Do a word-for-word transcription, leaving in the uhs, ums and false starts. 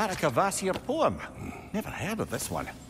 that a Kvasir poem? Never heard of this one.